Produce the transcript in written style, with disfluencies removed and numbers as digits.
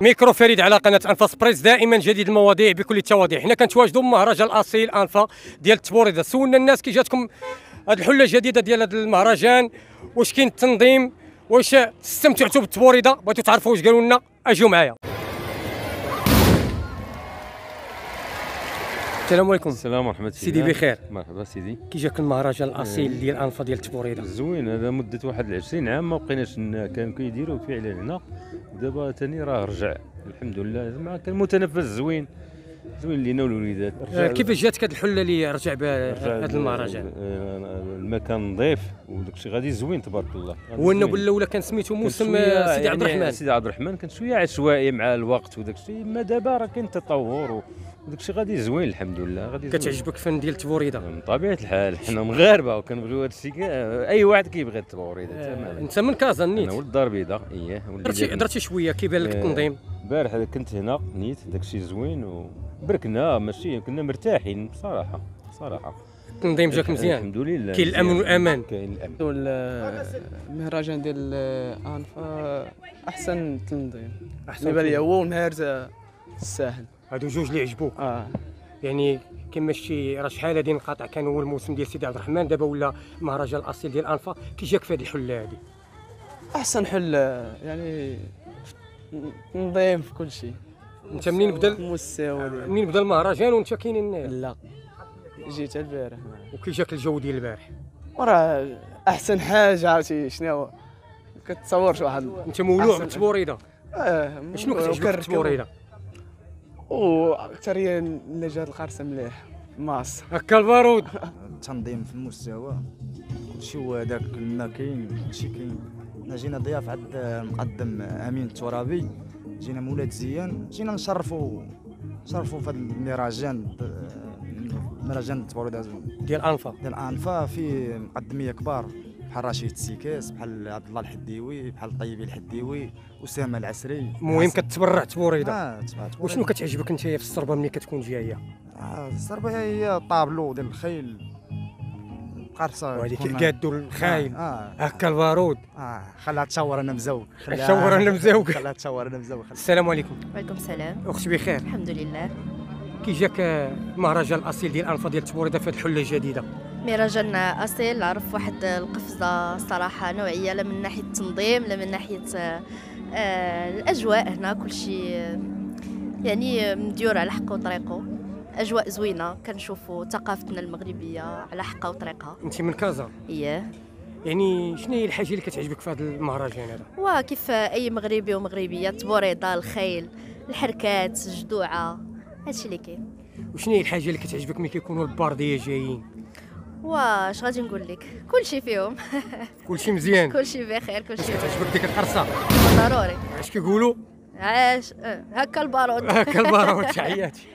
ميكرو فريد على قناه انفاس بريز، دائما جديد المواضيع بكل التواضيع. حنا كنتواجدوا بمهرجان اصيل انفا ديال التبوريدة. سولنا الناس كي جاتكم هذه الحله الجديده ديال هذا المهرجان، واش كاين التنظيم، واش استمتعتوا بالتبوريدة، بغيتوا تعرفوا واش قالوا لنا، اجوا معايا. السلام عليكم. السلام ورحمه الله. سيدي بخير. مرحبا سيدي. كي جاك المهرجان الاصيل ديال انفا ديال التبوريدة؟ زوين، هذا مده واحد 20 عام ما بقيناش كان كيديروا فعلا هنا، دابا ثاني راه رجع الحمد لله، زعما كان متنفس زوين زوين لينا والوليدات. كيفاش جاتك هذه الحله اللي رجع بها هذا المهرجان؟ المكان نظيف وداك الشيء غادي زوين تبارك الله. هو النوب الاولى كان سميتو موسم سيدي عبد الرحمن. سيدي عبد الرحمن كان شويه عشوائي مع الوقت وداك الشيء، اما دابا راه كاين تطور وداك الشيء غادي زوين الحمد لله. غادي كتعجبك الفن ديال التبوريدة؟ من طبيعه الحال حنا مغاربه وكنبغيو هذا الشيء، اي واحد كيبغي التبوريدة. انت من كازا نيت؟ انا ولد الدار البيضاء. اييه. درتي شويه، كيبان لك التنظيم؟ البارح كنت هنا نيت، داك الشيء زوين وبركنا، ماشي كنا مرتاحين بصراحه. صراحه التنظيم جاك مزيان الحمد لله، كاين الامن والامان. كاين الامن. المهرجان ديال انفا احسن تنظيم بالنسبه ليا، هو ونهار الساحل هادو جوج اللي عجبوك. يعني كما شتي راه شحال هادي انقطع، كان هو الموسم ديال سيدي عبد الرحمن، دابا ولا مهرجان الاصيل ديال انفا. كي جاك في هاد الحله هادي؟ احسن حله يعني نظيف في كل شيء. انت منين بدا المهرجان وانت كاينين هنا؟ لا جيت البارح. وكي جاك الجو ديال البارح؟ وراه احسن حاجه عرفتي شنو، كتصورش واحد. انت مولوع بالتبوريدة؟ شنو كتعجبك في التبوريدة؟ واكثر هي النجاة القارصه مليح ماص هكا البارود. التنظيم في المستوى كلشي، هو هذاك ما كاين كلشي كاين. حنا جينا ضياف عند المقدم امين الترابي، جينا مولاد زيان، جينا نشرفوا في هذا المهرجان التبوريدة ديال انفا فيه مقدميه كبار بحال رشيد السيكاس، بحال عبد الله الحديوي، بحال طيبي الحديوي، أسامة العسري. المهم كتبرع تبوريدة. تبوريدة. وشنو كتعجبك انت في الصربه ملي كتكون جايه؟ الصربه هي الطابلو ديال الخيل قرصه، وهذيك الكادو الخايل هكا البارود. خليها تصور انا مزوق. خليها تصور انا مزوق. السلام عليكم. وعليكم السلام. اختي بخير؟ الحمد لله. كي جاك المهرجان الاصيل ديال انفا ديال التبوريدة في هذه الحله الجديده؟ مهرجان اصيل عرف واحد القفزه صراحه نوعيه، لا من ناحيه التنظيم لا من ناحيه الاجواء. هنا كل شيء يعني مديور على حقه وطريقه، اجواء زوينه كنشوفوا ثقافتنا المغربيه على حقها وطريقها. انت من كازا؟ اييه. يعني شنو هي الحاجه اللي كتعجبك في هذا المهرجان هذا؟ وكيف اي مغربي ومغربيه، التبوريدة، الخيل، الحركات، الجدوعه، هادشي اللي كاين. وشنو هي الحاجه اللي كتعجبك ملي كيكونوا البارديه جايين؟ واش غادي نقول لك، كلشي فيهم كلشي مزيان، كلشي بخير، كلشي كتعجبك. ديك القرصه ضروري، اش كيقولوا؟ عاش هكا البارود. تعياتي